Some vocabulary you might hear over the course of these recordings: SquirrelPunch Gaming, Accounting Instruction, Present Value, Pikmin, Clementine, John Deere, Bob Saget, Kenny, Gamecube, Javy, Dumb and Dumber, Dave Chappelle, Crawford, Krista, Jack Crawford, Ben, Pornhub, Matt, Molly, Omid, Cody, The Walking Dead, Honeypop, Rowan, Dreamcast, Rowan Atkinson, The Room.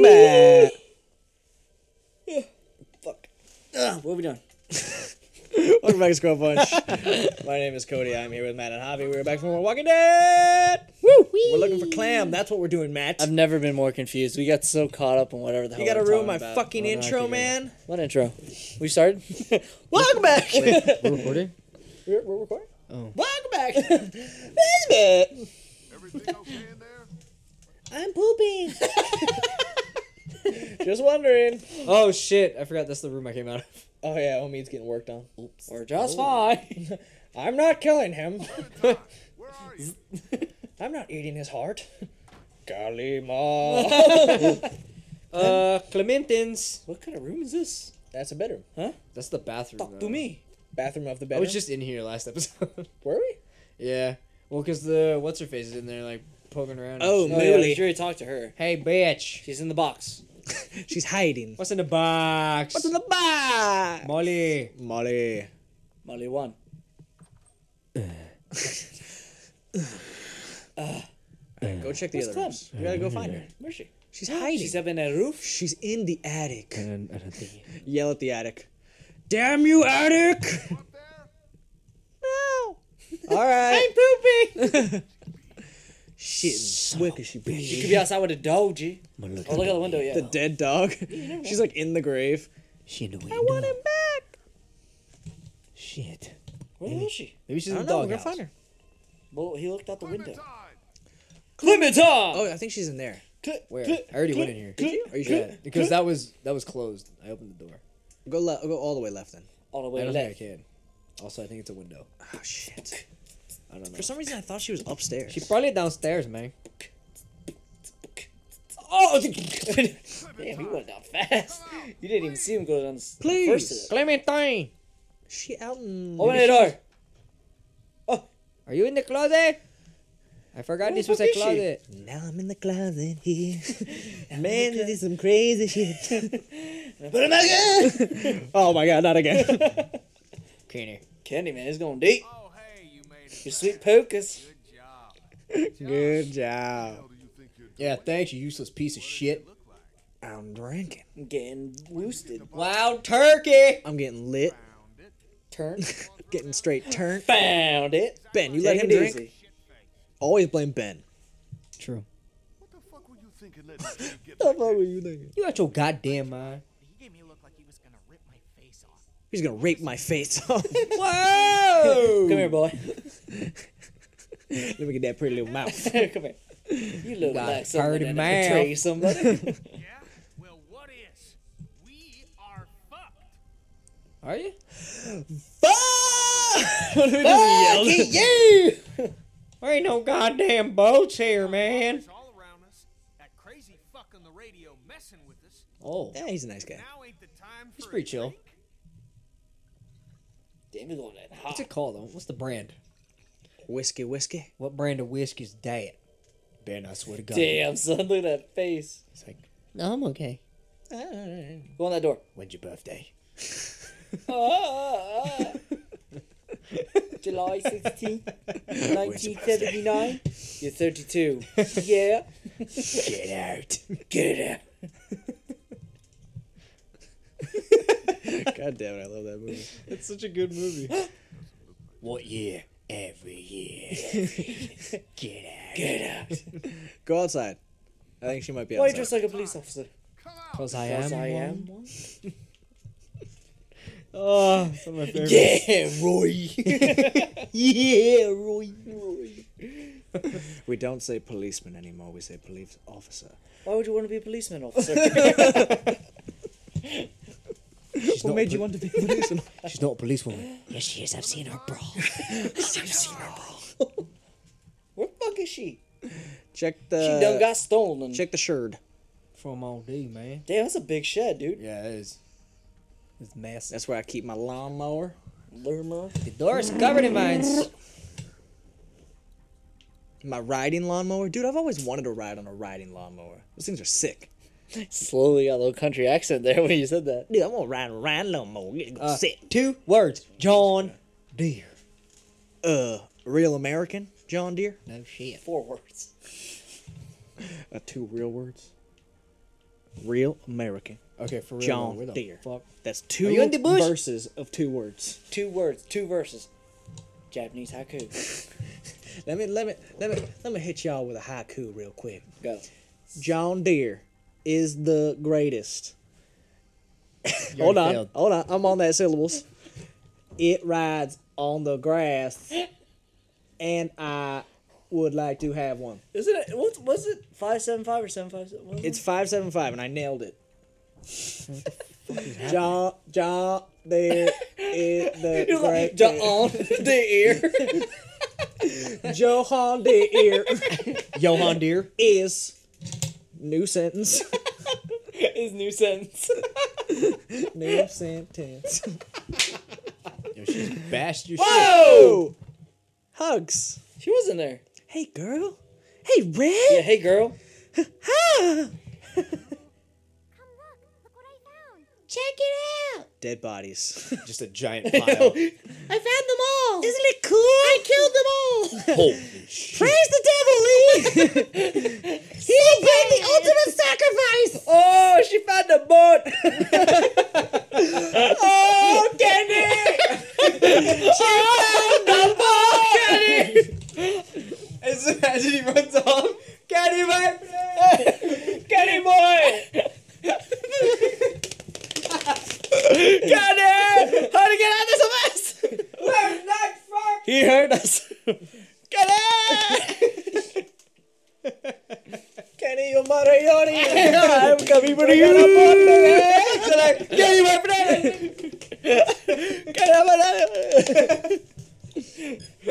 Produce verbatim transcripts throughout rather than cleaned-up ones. about? Oh, fuck. Ugh, what are we doing? Welcome back to Squirrel Punch. My name is Cody. I'm here with Matt and Javy. We're back from The Walking Dead. Woo! Whee! We're looking for Clam. That's what we're doing, Matt. I've never been more confused. We got so caught up in whatever the hell we were talking about. You gotta ruin my about. fucking well, intro, man. What intro? We started? Welcome back! Wait, we're recording? We're, we're recording? Oh. Welcome back! Everything okay in there? I'm pooping. Just wondering. Oh shit! I forgot that's the room I came out of. Oh yeah, Omid's getting worked on. Oops. We're just oh. fine. I'm not killing him. Oh, where are you? I'm not eating his heart. Golly ma. uh, Clementines. What kind of room is this? That's a bedroom, huh? That's the bathroom. Talk though. to me. Bathroom of the bedroom. I was just in here last episode. Were we? Yeah. Well, cause the what's her face is in there like. Poking around. Oh, Molly. Sure, talk to her. Hey, bitch. She's in the box. She's hiding. What's in the box? What's in the box? Molly. Molly. Molly one. uh. uh. Right, go check the Where's other rooms. You gotta go find her. Where's she? She's hiding. She's up in a roof. She's in the attic. I don't, I don't think... Yell at the attic. Damn you, attic! No. All right. I'm pooping. Shit, swick as she be. You could be outside with a dog, G. Oh, look out the window, yeah. The dead dog. She's like in the grave. She in the window. I want him back. Shit. Where maybe, is she? Maybe she's in the dog. I don't know. We're gonna find her. Well, he looked out the window. Clementine. Oh, I think she's in there. Where? I already went in here. Did you? Are you sure? Because that was that was closed. I opened the door. Go le Go all the way left then. All the way left. I don't think I can. Also, I think it's a window. Oh shit. I don't know. For some reason, I thought she was upstairs. She's probably downstairs, man. Oh! Damn, he went down fast. You didn't even see him go down the first. Clementine! She out in... Open the door. Oh. Are you in the closet? I forgot this was a closet. Now I'm in the closet here. Man, this is some crazy shit. Put him again! Oh my god, not again. Kenny. Kenny, man, it's going deep. Your sweet pokers. Good job. Good job. Yeah, thanks, you useless piece of shit. I'm drinking. I'm getting boosted. Wild turkey. I'm getting lit. Turn. Getting straight turn. Found it. Ben, you Take let him drink? Easy. Always blame Ben. True. What the fuck were you thinking? What the fuck were you thinking? You got your goddamn mind. He gave me a look like he was going to rip my face off. He's going to rape my face off. Whoa! Come here, boy. Let me get that pretty little mouth. Come here. You look like somebody that'll betray somebody. Yeah? Well, what is? We are fucked. Are you? Fuck! Fuck you! There ain't no goddamn boats here, man. It's all around us. That crazy fuck on the radio messing with us. Oh. Yeah, he's a nice guy. Now ain't the time for he's pretty chill. Drink. Damn, going that hot. What's it called though? What's the brand? Whiskey, whiskey. What brand of whiskey is that? Ben, I swear to God. Damn, son, look at that face. It's like, no, I'm okay. Go on that door. When's your birthday? oh, oh, oh. July sixteenth, nineteen seventy-nine. You're thirty-two. Yeah. Get out. Get out. God damn it, I love that movie. It's such a good movie. What year? Every year. Get out. Get out. Go outside. I think she might be outside. Why are you dressed like a police officer? Because I am. Because I am. One. Oh, that's one of my favorites. Yeah, Roy. Yeah, Roy. Roy. We don't say policeman anymore. We say police officer. Why would you want to be a policeman officer? She's what made you want to be a policewoman? She's not a policewoman. Yes, she is. I've seen her brawl. I've seen her brawl. Where the fuck is she? Check the... She done got stolen. Check the sherd. From all day, man. Damn, that's a big shed, dude. Yeah, it is. It's massive. That's where I keep my lawnmower. Lawnmower. The door is covered in mines. My riding lawnmower? Dude, I've always wanted to ride on a riding lawnmower. Those things are sick. Slowly got a little country accent there when you said that. Dude, I'm gonna ride around a little more. Get go uh, sit. Two words. John Deere. Uh, real American John Deere? No shit. Four words. Uh, two real words. real American. Okay, for real. John no, Deere. Fuck. That's two verses of two words. Two words, two verses. Japanese haiku. let me let me let me let me hit y'all with a haiku real quick. Go. John Deere is the greatest. hold on, failed. hold on. I'm on that syllables. It rides on the grass, and I would like to have one. Is it? What's was it? Five seven five or seven five? It's five seven five, and I nailed it. John, John, there is the You're great. Like, John Deere. Johan Deere. Johan Deere is new sentence. Is new sentence. New sentence. Yo, she's bashed your Whoa! Shit. Whoa! Hugs. She was in there. Hey, girl. Hey, Red. Yeah, hey, girl. Ha! Check it out! Dead bodies. Just a giant pile. I found them all! Isn't it cool? I killed them all! Holy shit. Praise the devil, Lee! He will make the ultimate sacrifice! Oh, she found a boat! Oh, Kenny! She found a boat! Kenny! As soon as he runs off, Kenny, my friend! Kenny boy! Got it! How to get out of this mess? We're not fucked! He heard us. Got it! Kenny, you're my priority. I'm coming for you. Kenny, my friend. Kenny, my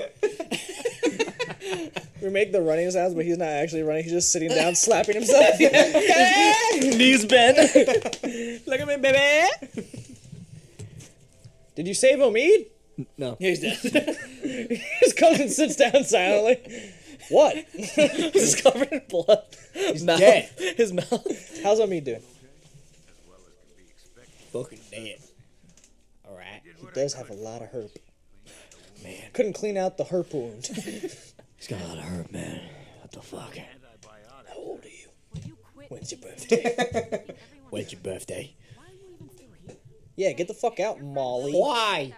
We make the running sounds, but he's not actually running. He's just sitting down, slapping himself. Knees bent. Look at me, baby. Did you save Omid? No. He's dead. His cousin sits down silently. What? He's covered in blood. He's mouth. Dead. His mouth. How's Omid doing? Fucking dead. All right. He does have a lot of herp. Man. Couldn't clean out the herp wound. He's got a lot of hurt, man. What the fuck? How old are you? When's your birthday? When's your birthday? Yeah, get the fuck out, Molly. Why?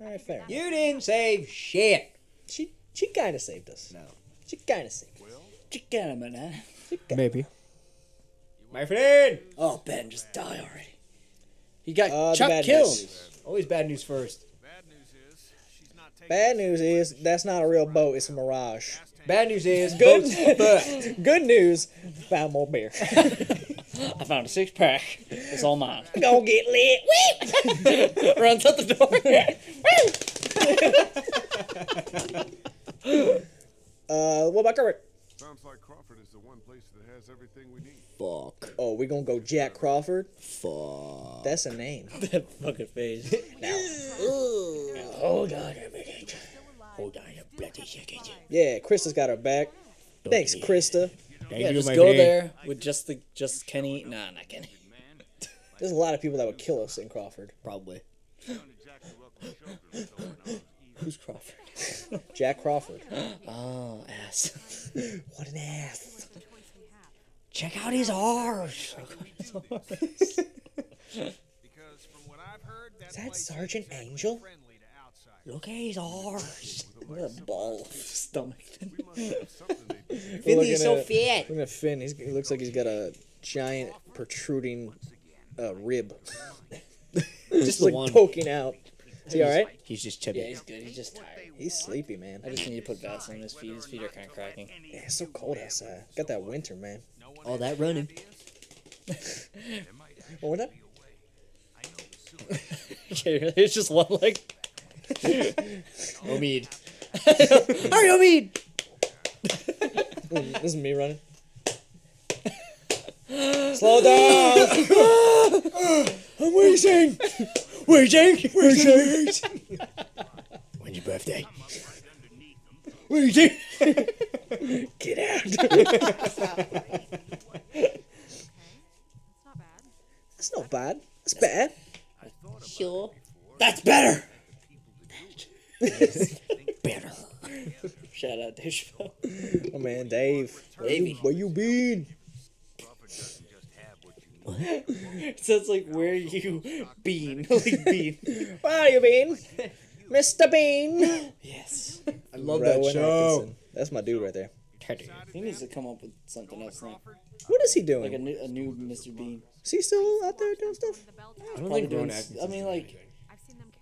Alright, fair. You didn't save shit. She she kinda saved us. No. She kinda saved us. She kinda, man. Maybe. My friend! Oh, Ben, just die already. He got uh, Chuck killed. Always bad news first. Bad news is, that's not a real boat, it's a mirage. Bad news is, good, good news, found more beer. I found a six pack, it's all mine. Go get lit, woo! Runs out the door. uh, what about Crawford? Sounds like Crawford is the one place that has everything we need. Fuck. Oh, we gonna go Jack Crawford? Fuck. That's a name. That fucking face. Now. Hold on a minute. Hold on a bloody second. Yeah, Krista's got her back. Don't Thanks, me. Krista. Thank yeah, you, just my go man. There with just the just Kenny. Nah, not Kenny. There's a lot of people that would kill us in Crawford. Probably. Who's Crawford? Jack Crawford. Oh, ass. What an ass. Check out his arse. Is that Sergeant Angel? Look at his arse. What a ball of stomach. Finley's so fat. Look at Finn. He's, he looks like he's got a giant protruding uh, rib. Just like one. Poking out. Is he alright? He's just chubby. Yeah, he's good. He's just tired. He's sleepy, man. I just need to put Vats on his feet. His feet are kind of cracking. Yeah, it's so cold outside. Got that winter, man. All that running. What up? It's just one leg. Omid. Hurry, Omid! This is me running. Slow down! I'm waiting! Waiting! Waiting! When's your birthday? Waiting! Get out! That's not bad. That's bad. Sure. That's better! Better. Shout out to Dave Chappelle. Oh man, Dave, where you, where you been? It sounds like where you been, like Bean. Where you been, Mister Bean? Yes, I love Rowan that show. Atkinson. That's my dude right there. He needs to come up with something else now. What is he doing? Like a new, a new Mister Bean. Is he still out there doing stuff? I don't think doing. I mean, like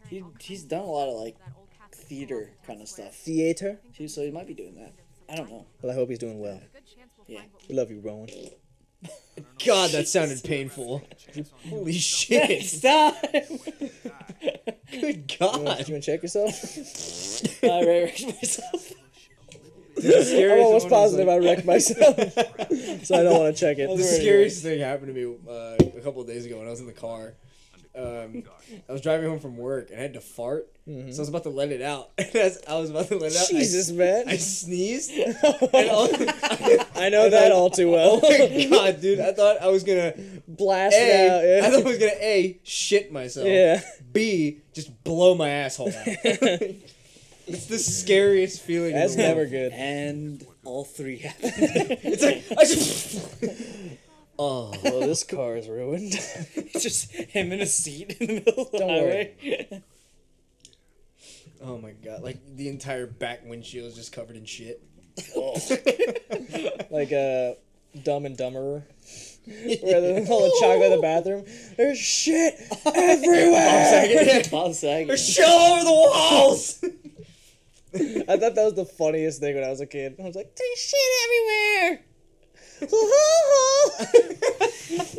he, he's done a lot of like theater kind of stuff. Theater. So he might be doing that. I don't know. Well, I hope he's doing well. Yeah. We love you, Rowan. God, that sounded painful. Holy shit! Next time. Good God! You want to check yourself? I wrecked myself. I'm almost positive like... I wrecked myself, so I don't want to check it. The scariest thing happened to me uh, a couple of days ago when I was in the car. Um, I was driving home from work and I had to fart, mm-hmm. so I was about to let it out. As I was about to let it out, Jesus, I, man! I sneezed. And all, I know I that thought, all too well. Oh my God, dude! I thought I was gonna blast a, it out. Yeah. I thought I was gonna a shit myself. Yeah. B just blow my asshole out. It's the scariest feeling. That's never good. And all three happened. It's like I just. Oh, well, this car is ruined. It's just him in a seat in the middle of the Don't highway. Worry. Oh my God! Like the entire back windshield is just covered in shit. Oh. Like a uh, Dumb and Dumber. Where they're all the chocolate in the bathroom. There's shit everywhere. Bob Saget. There's shit all over the walls. I thought that was the funniest thing when I was a kid. I was like, there's shit everywhere!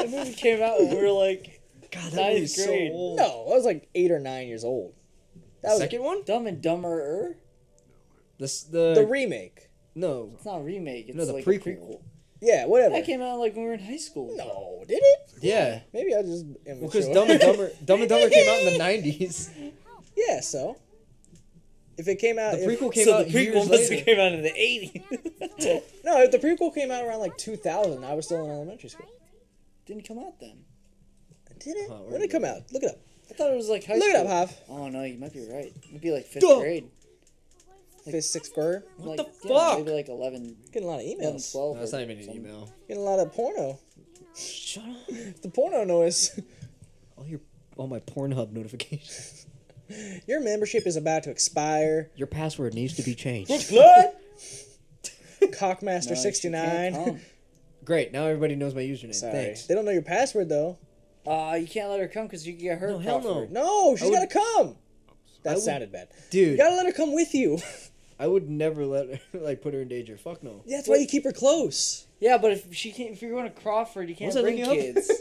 That movie came out and we were like, God, that ninth was grade. So old. No, I was like eight or nine years old. That the was second one? Dumb and Dumber-er? The, the, the remake. No. It's not a remake. It's no, the like prequel. prequel. Yeah, whatever. That came out like when we were in high school. No, did it? Yeah. Maybe I just am because well, Dumb and Dumber, Dumb and Dumber came out in the nineties. Yeah, so. If it came out, the prequel if, came so out. The prequel must have came out in the eighties. No, if the prequel came out around like two thousand, I was still in elementary school. Didn't come out then. It didn't. Huh, when did it come out? Look it up. I thought it was like high Look school. Look it up, Hav. Oh no, you might be right. It'd be like fifth Duh. grade. Like, fifth, sixth grade. What like, the yeah, fuck? Maybe like eleven. Getting a lot of emails. eleven, twelve, no, that's not even an email. Getting a lot of porno. Shut up. The porno noise. All your, all my Pornhub notifications. Your membership is about to expire. Your password needs to be changed. What? Cockmaster sixty-nine. No, great, now everybody knows my username. Sorry. Thanks. They don't know your password, though. Uh, you can't let her come because you can get hurt. No, hell no. No, she's would... got to come. That would... sounded bad. Dude. You got to let her come with you. I would never let her, like, put her in danger. Fuck no. Yeah, that's what? Why you keep her close. Yeah, but if she can't, if you're going to Crawford, you can't bring kids.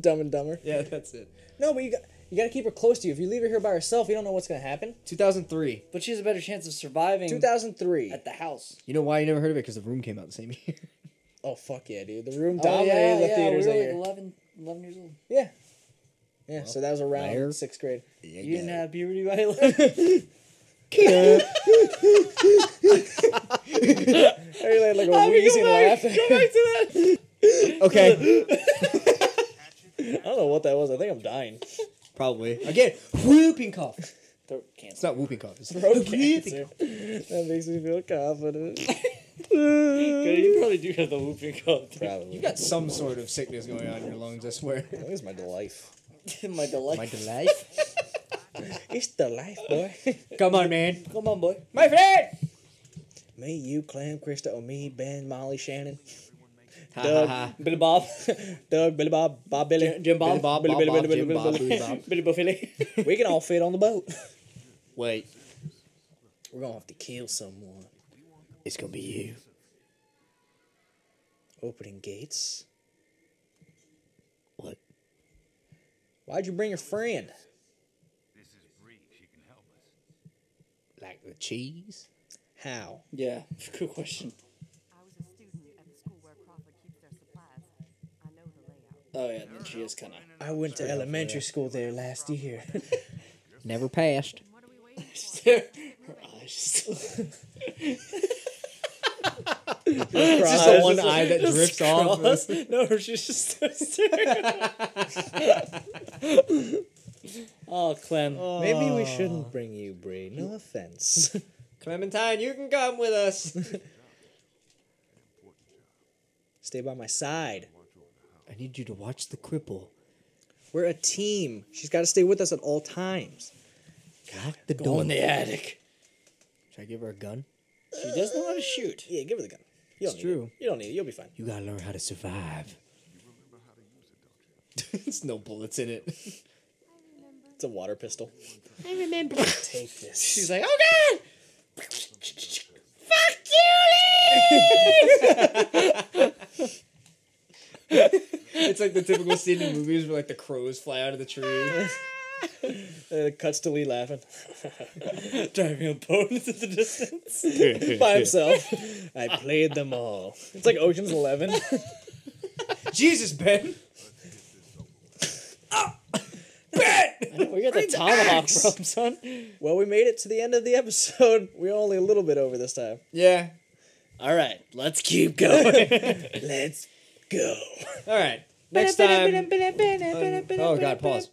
Dumb and Dumber. Yeah, that's it. No, but you got... You gotta keep her close to you. If you leave her here by herself, you don't know what's gonna happen. two thousand three. But she has a better chance of surviving. two thousand three. At the house. You know why you never heard of it? Because The Room came out the same year. Oh, fuck yeah, dude. The Room dominated oh, yeah, the yeah. theaters that year. We were like eleven, eleven years old. Yeah. Yeah, well, so that was around sixth grade. Yeah, you didn't it. have puberty by eleven. I really had like a I wheezing laugh. Go back to that. Okay. I don't know what that was. I think I'm dying. Probably. Again, whooping cough. Throat cancer. It's not whooping cough. It's throat cancer. That makes me feel confident. You probably do have the whooping cough. Probably. You got some sort of sickness going on in your lungs, I swear. I think it's my delife. My delife. My delife. It's the life, boy. Come on, man. Come on, boy. My friend! Me, you, Clem, Krista, Omid, Ben, Molly, Shannon. Doug, ha, ha, ha. Billy Bob, Doug, Billy Bob, Bob Billy, Jim, Jim Bob, Bob, Billy, Bob, Billy, Bob, Billy, Billy, Bob, Billy, Billy, Bob, Billy, Billy, Bob, Billy, Billy. We can all fit on the boat. Wait, we're gonna have to kill someone. It's gonna be you. Opening gates. What? Why'd you bring your friend? This is Bree. She can help us. Like the cheese? How? Yeah. Good question. Oh, yeah, then she is kind of... I went to elementary school there last year. Never passed. Her eyes just... Just the one eye that drifts off. No, she's just so staring. Oh, Clem. Oh. Maybe we shouldn't bring you, Bree. No offense. Clementine, you can come with us. Stay by my side. I need you to watch the cripple. We're a team. She's got to stay with us at all times. Lock the door. Go in the attic. Should I give her a gun? She does know how to shoot. Yeah, give her the gun. You it's true. It. You don't need it. You'll be fine. You gotta learn how to survive. You remember how to use it, don't you? There's no bullets in it. I remember. It's a water pistol. I remember. Take this. She's like, oh god! Fuck you, Lee! It's like the typical scene in movies where like the crows fly out of the trees. Uh, cuts to Lee laughing. Driving a boat into the distance by himself. I played them all. It's like Ocean's Eleven. Jesus, Ben. Oh, Ben! We got the tomahawk problem, son. Well, we made it to the end of the episode. We're only a little bit over this time. Yeah. Alright, let's keep going. Let's go. Alright. Next time. Um, oh god, pause.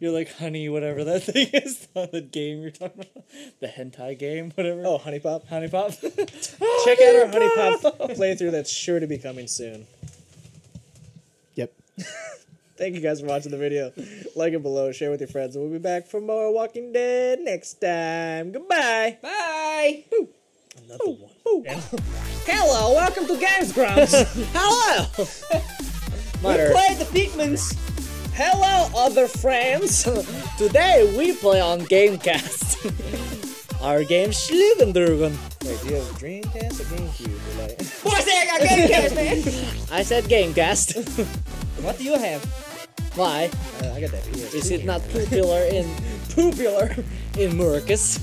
You're like, honey, whatever that thing is, the game you're talking about, the hentai game, whatever. Oh, Honeypop. Honeypop. Check out our Honeypop playthrough that's sure to be coming soon. Yep. Thank you guys for watching the video. Like it below, share with your friends, and we'll be back for more Walking Dead next time. Goodbye. Bye. Boo. Another Boo. one. Boo. Hello, welcome to Games Grumps. Hello. Mother. We play the Pikmins. Hello, other friends. Today we play on Gamecast. Our game Schlubendrugen. Wait, do you have Dreamcast or Gamecube? Like... What the heck? I got Gamecast, man. I said Gamecast. What do you have? Why? Uh, I got that. Is it not popular in popular in Murkus?